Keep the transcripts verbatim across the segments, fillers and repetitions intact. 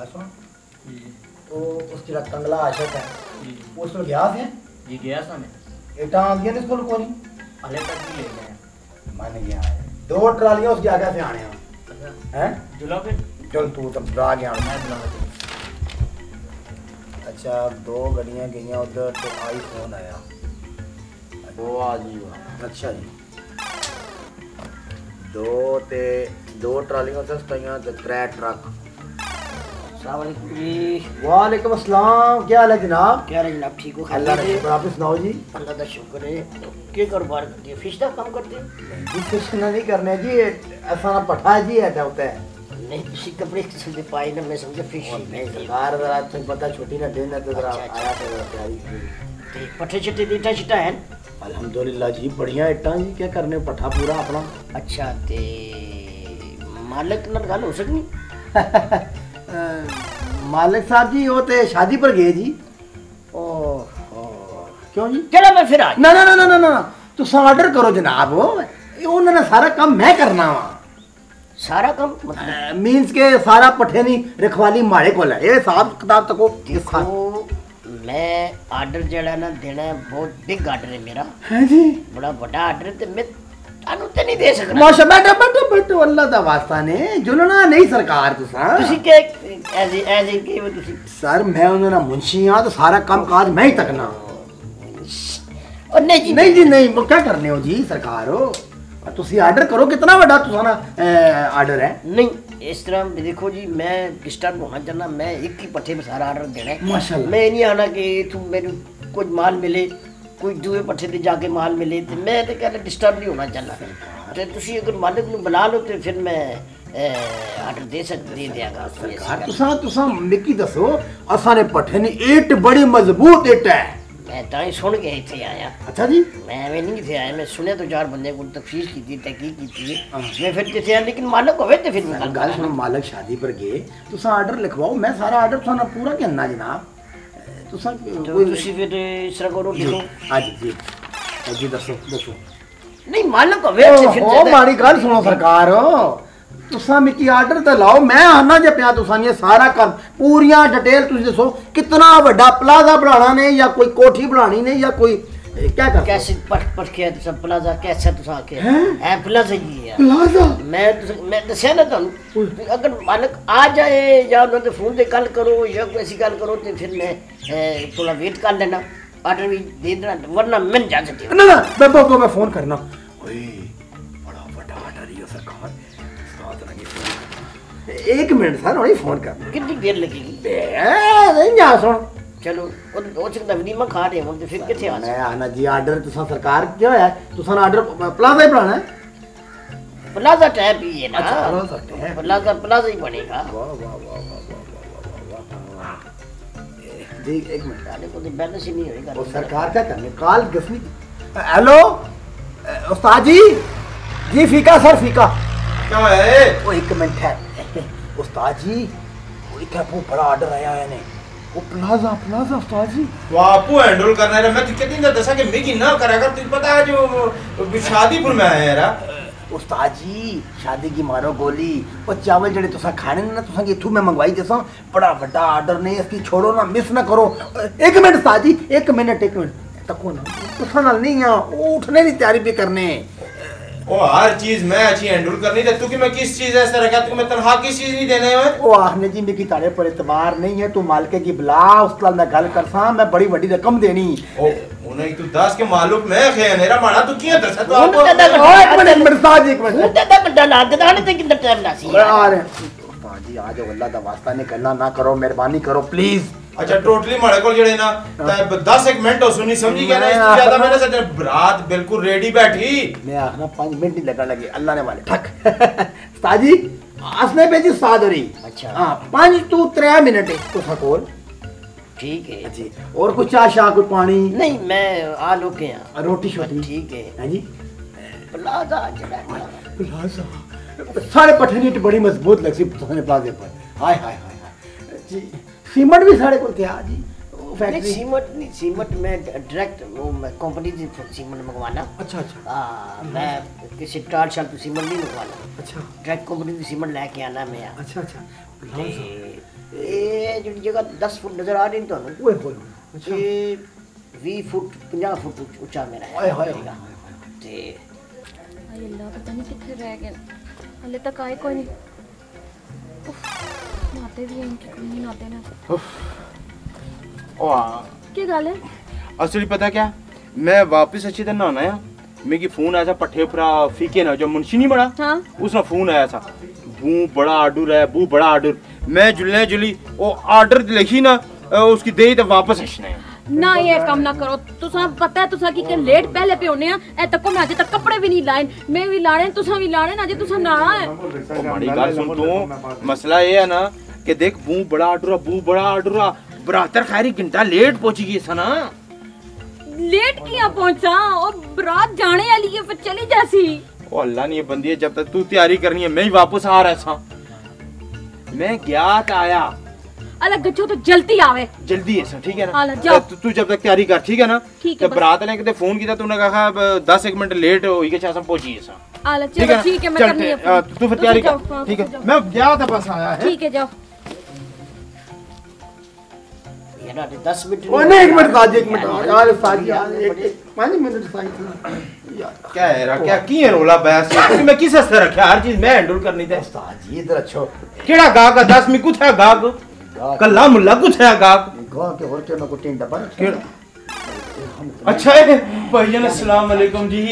आशा तो उसकी रख कंगला आशा है वो इसको गया है ये गया सा में एटा आ गया इसको कोनी अले तक ले गया मान गया है दो ट्रालियां उसके आगे से आने हैं हैं जुला पे चल तू तब आ गया मैं जुला पे अच्छा दो गाड़ियां गईं उधर तो आईफोन आया वो आ जी अच्छा जी दो ते दो ट्रालियां दस तैयार ते त्रै ट्रक अस्सलाम वालेकुम वालेकुम अस्सलाम क्या हाल है जनाब क्या हाल है आप ठीक हो अल्लाह रखी आप सुनाओ जी अल्लाह का शुक्र है तो के कारोबार करते फिश का काम करते जी फिश ना नहीं करने जी ऐसा ना पठा जी है होता है नहीं किसी कपड़े किसी से पाई ना मैं समझे फिश नहीं सरकार जरा तुम पता छोटी ना देना तो जरा आया तो तैयारी ठीक पठे छटे देटा छटा है अल्हम्दुलिल्लाह जी बढ़िया इटा जी क्या करने पठा पूरा अपना अच्छा ते मालिक नाल गल हो सकनी मालिक साहब जी वो ते शादी पर गए जी ओ क्यों जी चलो मैं फिर आ ना ना ना ना ना तुसा आर्डर करो जनाब उन्होंने सारा काम मैं करना वा सारा काम मतलब मींस के सारा पठे नहीं रखवाली माड़े कोल है ए साहब किताब तको मैं आर्डर जड़ा ना देना है बहुत बिग आर्डर है मेरा है जी बड़ा बड़ा आर्डर है ते मैं तानु ते नहीं दे सकना माशा बैठो बैठो बैठो अल्लाह दा वास्ता ने जुलना नहीं सरकार तुसा तुसी के एज एज के तुसी सर मैं उन्हें ना मुंशी हां तो सारा कामकाज मैं ही तकना और नहीं जी नहीं जी नहीं वो क्या करने हो जी सरकार हो तुसी आर्डर करो कितना बड़ा तुसा ना आर्डर है नहीं इस तरह देखो जी मैं डिस्टर्ब होना चाहना मैं एक ही पट्ठे में सारा आर्डर देना है माशाल्लाह मैं नहीं आना कि तुम मेरे कुछ माल मिले कोई दूसरे पट्ठे पे जाके माल मिले तो मैं तो कहना डिस्टर्ब नहीं होना चाहना तो तुसी अगर मालिक को बुला लो तो फिर मैं आर्डर दे सकते दे देगा सरकार तुसा तुसा मिकी दसो असा ने पट्ठे ने ईट बड़ी मजबूत ईट है मैं ताई सुन के इथे आया अच्छा जी मैं वे नहीं थे आया मैं सुने तो चार बंदे को तफसीर की थी तहकीक की थी मैं फिर किथे आया लेकिन मालिक होवे ते फिर मैं गल सुनो मालिक शादी पर गए तुसा आर्डर लिखवाओ मैं सारा आर्डर थाना पूरा करना जनाब तुसा कोई तुसी फिर इस तरह करो लिखो हां जी जी दसो दसो नहीं मालिक होवे ते फिर ओ मारी गल सुनो सरकार तुसा मिकी आर्डर ते लाओ मैं आना जे पिया तुसा ने सारा काम पूरीयां डिटेल तुसी दसो कितना बड़ा प्लाजा बनाना ने या कोई कोठी बनानी ने या कोई क्या कर कैसे पट पट के सब प्लाजा कैसे तुसा के है प्लाजा जी है प्लाजा मैं मैं दसया ना थानू अगर मालिक आ जाए या उन्हें तो फोन ते गल करो या कोई ऐसी गल करो ते फिर मैं थोड़ा वेट कर लेना आर्डर भी दे देना वरना मैं जा सकती ना ना मैं को मैं फोन करना ओए बड़ा बड़ा आर्डर ये सरकार एक मिनट सर और फोन कर कितनी देर लगेगी नहीं जा सुन चलो ओ सकदा भी मैं खा रहे हूं तो फिर किथे आना है आना जी आर्डर तुसा सरकार क्या है तुसा आर्डर प्लाजा ही बनाना है प्लाजा टाइप ही है ना अच्छा सकते हैं प्लाजा प्लाजा ही बनेगा वाह वाह वाह वाह देख एक मिनट आने को तो बैलेंस ही नहीं होएगा वो सरकार क्या करने काल गसनी हेलो उस्ताद जी जी फीका सर फीका क्या है वो एक मिनट है उस्ताद जी इतना बहुत बड़ा आर्डर आया है ने वो प्लाजा प्लाजा उस्ताद जी वापू हैंडल करना है मैं दिक्कत नहीं दसा कि मिकी ना करा कर तुझे पता है जो शादी पुर में आया है रा उस्ताद जी शादी की मारो गोली और चावल जड़े तुसा खाने ना तुसा के इथू मैं मंगवाई दसा बड़ा बड़ा आर्डर ने इसकी छोड़ो ना मिस ना करो एक मिनट उस्ताद जी एक मिनट एक मिनट तको ना तुसा नाल नहीं आ उठने की तैयारी भी करने ओ हर चीज मैं अच्छी हैंडल करनी है तू कि मैं किस चीज ऐसा रखा तू मैं तनहा किस चीज नहीं देने है ओ आहने जी मेरी तारे पर एतबार नहीं है तू मालिक की बुला उस नाल मैं गल करसा मैं बड़ी बड़ी रकम देनी ओ उन्हें तू दस के मालूम मैं खैन मेरा माना तू किया दस तो आपको ओ एक मिनट मरसाज एक मिनट दादा बंडा ला दे दाने तक कितना टाइम लासी आ रे उस्ताद जी आ जाओ अल्लाह दा वास्ता ने करना ना करो मेहरबानी करो प्लीज अच्छा टोटली मारे को जड़े ना दस एक मिनट हो सुनी समझी गया ना इससे ज्यादा मैंने सच्चा रात बिल्कुल रेडी बैठी मैं आखना पाँच मिनट ही लगन लगे अल्लाह ने वाले ठक साजी आसने पे जी सादरी अच्छा हां पाँच तू तीन मिनट तो सकोल ठीक है जी और कुछ चाय शाय कुछ पानी नहीं मैं आ लो के यहां रोटी छोटी ठीक है हां जी प्लाजा जड़ा प्लाजा सारे पठनीट बड़ी मजबूत लग सी प्लाजा पर हाय हाय हाय जी सीमेंट भी सारे को तैयार जी फैक्ट्री सीमेंट नहीं सीमेंट में डायरेक्ट कंपनी से सीमेंट मंगवाना अच्छा अच्छा हां मैं किसी टाट शाल सीमेंट नहीं मंगवाना अच्छा डायरेक्ट कंपनी से सीमेंट लेके आना मैं अच्छा अच्छा ये जिन जगह दस फुट नजर आ रही तो ओए होए ये बीस फुट पचास फुट ऊंचा मेरा ओए होए ते आई अल्लाह पता नहीं किथे रह गए हले तक आए कोई नहीं। नाते भी इनके कोई नहीं नाते ना ओआ क्या गल है असली पता क्या मैं वापस अच्छी तरह नहाना आया मेरे फोन आया था पट्ठे पर फीके ना जो मुंशी नहीं बड़ा हाँ? उसने फोन आया था बू बड़ा आडूर है बू बड़ा आडूर मैं जुल्ले जुली वो आर्डर लिखी ना उसकी देई तो वापस अछना है ना ये काम ना करो तुसा पता है तुसा की के लेट पहले पे होने ए तको मैं अजे तक कपड़े भी नहीं लाए मैं भी लाने तुसा भी लाने ना अजे तुसा ना ओ माड़ी गल सुन तू मसला ये है ना कि देख बू बड़ा आडूर बू बड़ा आडूर बरातर खैरी घंटा लेट पहुंची गई सना लेट किया पहुंचा और बरात जाने वाली है पर चली जासी ओ अल्लाह ने ये बंदी है जब तक तू तैयारी करनी है मैं ही वापस आ रहा था मैं क्या आया अलग गच्छो तो जल्दी आवे जल्दी है सर ठीक है ना जा तू जब तक तैयारी कर ठीक है ना ठीक है बरात ने के फोन किया तूने कहा दस एक मिनट लेट हो गई के चाचा पहुंची है सर चलो ठीक है मैं करनी है तू फिर तैयारी कर ठीक है मैं गया था बस आया है ठीक है जाओ ना दस मिनट वो नहीं एक मिनट साजी एक मिनट यार साजी पाँच मिनट साजी यार क्या है रा क्या की है रोला बहस क्योंकि मैं किस से रखा हर चीज मैं हैंडल करनी था साजी इधर अच्छा केड़ा गाग का दस में कुछ है गाग कल्ला मुल्ला कुछ है गाग गाग के और के ना को टेंडा पर केड़ा अच्छा है भाई जान अस्सलाम वालेकुम जी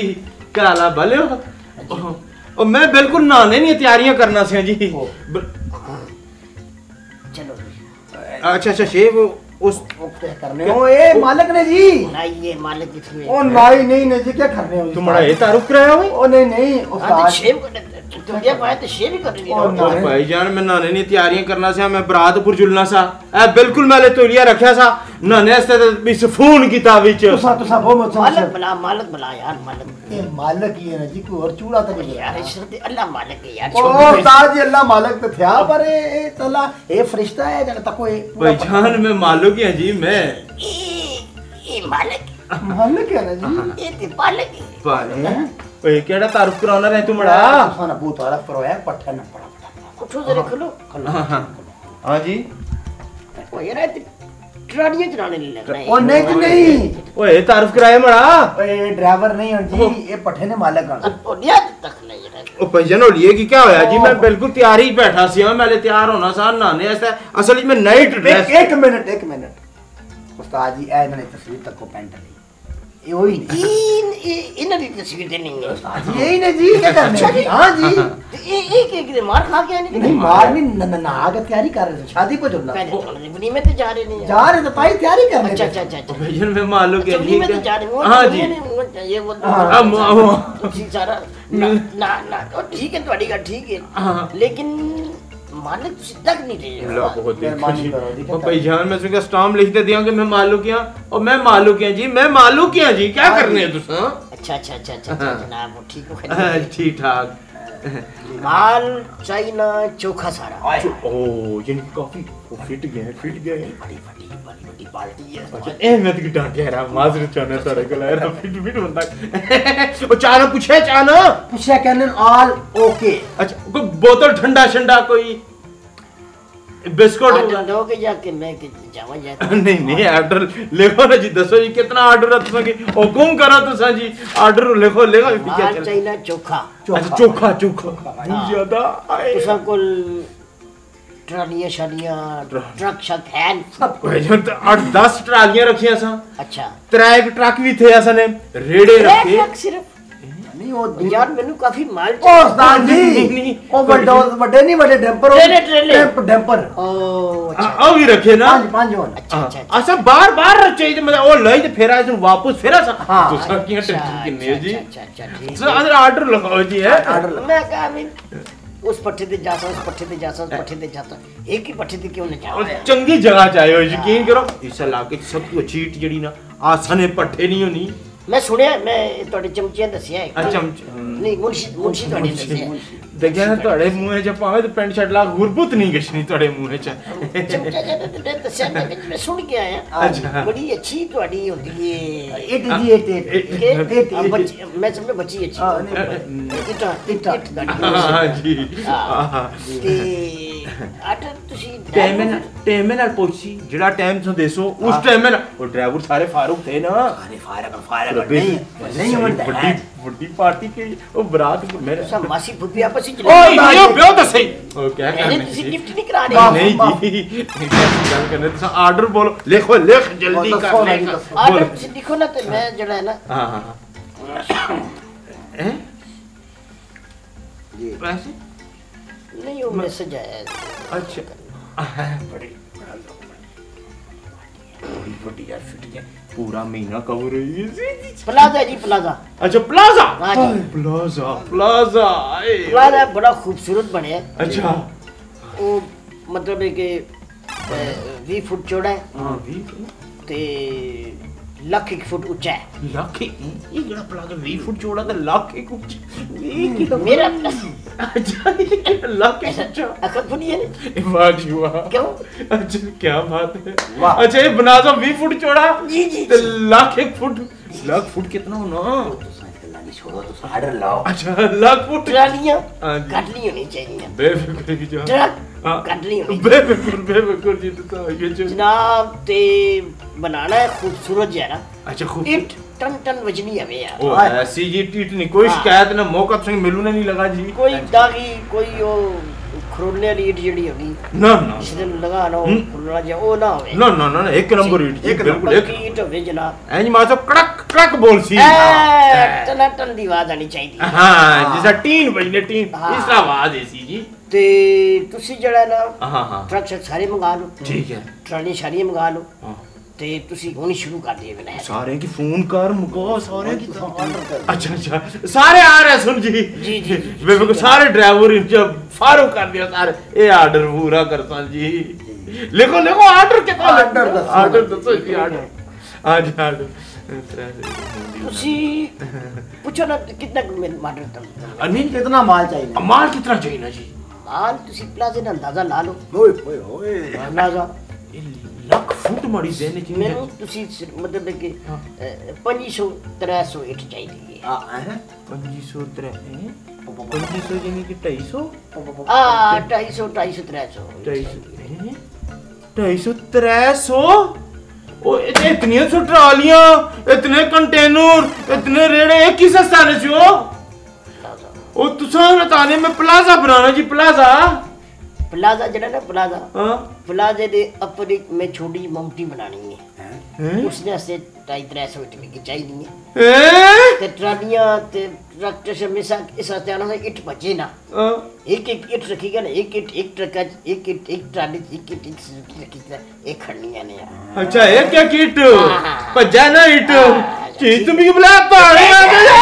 क्या हाल भले हो और मैं बिल्कुल नहाने नहीं तैयारियां करना सी जी चलो अच्छा अच्छा शेव उस करने ओ ए मालिक ने जी नहीं ये मालिक किसने ओ नहीं नहीं नहीं जी क्या कर रहे हो तुम्हारा ये तारुफ कराया हो ओ नहीं नहीं उस्ताद शेव तुम ये बात शेव ही कर लिया ओ भाई जान मैं नाने नहीं तैयारियां करना सा मैं बरातपुर जुलना सा ए बिल्कुल मैं ले तोलिया रखया सा नाने से इस फोन की ता विच तुसा तुसा वो मत मालिक बुला मालिक बुला यार मालिक ये मालिक ये ना जी कोई और चूड़ा तो नहीं यार इशरत अल्लाह मालिक है यार ओ उस्ताद जी अल्लाह मालिक तो थया पर ए तला ए फरिश्ता है जन तको भाई जान मैं मालिक क्या जी मैं ये मालिक मालिक है ना जी ये ते मालिक मालिक ओए केड़ा तारुफ कराना रे तुमड़ा सोना बहुत तारुफ करोया पट्ठा न पड़ा कुछ जरे खलो हां जी ओए रे ट्राडियां चलाने लगना ओ नहीं नहीं ओए तारुफ कराए मड़ा ओए ड्राइवर नहीं हूं जी ये पट्ठे ने मालिक आ ओ लिया तक नहीं रे ओ भैया लिए की क्या होया जी मैं बिल्कुल तैयार ही बैठा सी मैं ले तैयार होना सा नहाने वास्ते असल में नाइट ड्रेस एक मिनट एक मिनट उस्ताद जी ए इन्होंने तस्वीर तक को पेंट ली यो ही इन इन्होंने तस्वीर देनी है उस्ताद जी यही ना जी क्या करना है हां जी एक एक दे मार खा के आने नहीं मार नहीं ना आगे तैयारी कर रहे शादी को जुलना पहले में तो जा रहे नहीं जा रहे तो भाई तैयारी कर रहे अच्छा अच्छा अच्छा भजन में मालूम है जी में तो जा रहे हां जी ये बोल अब जी सारा ना ना ठीक है तुम्हारी का ठीक है लेकिन मालिक सिद्धक नहीं दे लो बहुत मेहरबानी करो ओ भाई जान मैं इसका स्टाम्प लिख दे दिया कि मैं मालूक हूं और मैं मालूक हूं जी मैं मालूक हूं जी क्या करने है तुसा अच्छा अच्छा अच्छा अच्छा जनाब ठीक हो ठीक ठाक माल चाइना चोखा सारा ओ ये काफी फिट गया फिट गया बड़ी बड़ी बड़ी बाल्टी है ए मैं तो डांटे रहा माजर चाने सारे गला रहा फिट फिट बंदा ओ चाना पूछे चाना पूछे कहने ऑल ओके अच्छा कोई बोतल ठंडा ठंडा कोई बिस्कुट दो के या के मैं के जावा जाता नहीं नहीं ऑर्डर लिखो ना जी दसो जी कितना ऑर्डर है तुसा की हुकुम करो तुसा जी ऑर्डर लिखो लिखो क्या चल चाइना चोखा अच्छा चोखा चोखा बहुत ज्यादा तुसा को ट्रालियां शालियां ट्रक शक है सब कुछ आठ दस ट्रालियां रखिया सा अच्छा त्राय एक ट्रक भी थे असने रेड़े रखे एक सिर्फ नहीं वो यार मेनू काफी माल ओ उस्ताद जी ओ बड़े बड़े नहीं बड़े डंपर ओ डंपर ओ अच्छा आओ ही रखे ना पांच हो अच्छा अच्छा अच्छा बार-बार चाहिए मतलब ओ लई ते फेरा इसे वापस फेरा हां दूसरा की टेंशन की नहीं जी अच्छा अच्छा ठीक है अंदर ऑर्डर लगाओ जी है ऑर्डर मैं कहा मैं उस पट्ठे पे जासा उस पट्ठे पे जासा उस पट्ठे पे जाता एक ही पट्ठे पे क्यों न जाओ चंगी जगह चाहिए यकीन करो इस इलाके च सब कुछ चीट जड़ी ना आसने पट्ठे नहीं होनी मैं सुने मैं तोड़े चमचियां दसिया है अच्छा नहीं मुंशी मुंशी तोड़े दसिया देखिया ना तोड़े मुंह है जब पावे तो पेंट शर्ट ला गुरबुत नहीं गशनी तोड़े मुंह है चमचा जाते दसिया मैं सुन के आया अच्छा बड़ी अच्छी तोड़ी होती है एट जी एट एट एट मैं सब में बची अच्छी हां इट इट हां जी आर्डर बोलो लिखो लिख जल्दी लिखो ना तो मैं जड़ा है ना हाँ ऐसे नहीं वो मैसेज आया अच्छा बड़ी बड़ी बड़ी यार फिट गया पूरा महीना कवर है ये प्लाजा जी प्लाजा अच्छा प्लाजा प्लाजा प्लाजा प्लाजा बड़ा खूबसूरत बने है अच्छा वो मतलब है कि वी फुट चौड़ा है हाँ वी ते लाख एक फुट ऊंचा है लाख एक ये बड़ा प्लाजा बीस फुट चौड़ा था लाख एक ऊंचा मेरा अच्छा लाख एक ऊंचा अकल बनी है वाह जी वाह क्यों अच्छा क्या बात है अच्छा ये बनाजा बीस फुट चौड़ा जी जी तो लाख एक फुट लाख फुट कितना हो ना तो साइज का लानी छोड़ो तो ऑर्डर लाओ अच्छा लाख फुट ट्रालियां काट ली होनी चाहिए बेफिक्र की जो काट ली होनी बेफिक्र बेफिक्र जी तो ये जनाब ते बनाना है खूबसूरत जरा अच्छा खूब ईट टन टन वजनी है भैया ओ सीजीटी ईट नहीं कोई शिकायत ना मौका संग मिलूने नहीं लगा जी कोई दागी कोई वो खरोलने वाली ईट जड़ी होगी ना ना इसने लगा ना खरोला जा ओ ना होवे ना ना ना एक नंबर ईट जी बिल्कुल एक ईट होवे जनाब एंज मां साहब कड़क कड़क बोल सी टन टन दी आवाज आनी चाहिए हां जैसा तीन बजने तीन इस आवाज ऐसी जी ते तुसी जड़ा ना हां हां ट्रक सारे मंगा लो ठीक है ट्राली सारी मंगा लो हां ते तुसी होनी शुरू कर दिए बिना सारे की फोन कर मुको सारे की ऑर्डर कर अच्छा अच्छा सारे आ रहे सुन जी जी जी मेरे को सारे ड्राइवर जब फारूक कर दिया सारे ये ऑर्डर पूरा करता जी लिखो लिखो ऑर्डर के कॉल ऑर्डर दो ऑर्डर दो जी ऑर्डर आ जा ऑर्डर तुसी पूछो ना कितना ऑर्डर तुम अनिल कितना माल चाहिए माल कितना चाहिए ना जी माल तुसी प्लाजा का अंदाजा ला लो ओए ओए अंदाजा लाख फुट मड़ी देने की मैं तुसी मतलब कि पाँच सौ तीन सौ इट चाहिए हां है पाँच सौ तीन सौ पाँच सौ यानी कि दो सौ पचास आ दो सौ पचास दो सौ पचास दो सौ पचास तीन सौ ओ इतनी सौ ट्रालियां इतने कंटेनर इतने रेड़े एक ही सस्ता ने जो ओ तुसा ने ताने में प्लाजा बनाना जी प्लाजा प्लाजा जड़ा ना प्लाजा हां प्लाजे दे अपनी में छोटी माउंटी बनानी है हैं उसने से तीन सौ इतनी की चाहिए हैं ते ट्रालियां ते ट्रैक्टर से मिसा इस आते आना है इट बचे ना एक एक इट रखीगा ना एक इट एक ट्रक एक इट एक ट्राली एक इट रखीगा एक खड़नियां ने अच्छा एक क्या किट पर जाना इट चीज तुम भी बुला पा रहे हो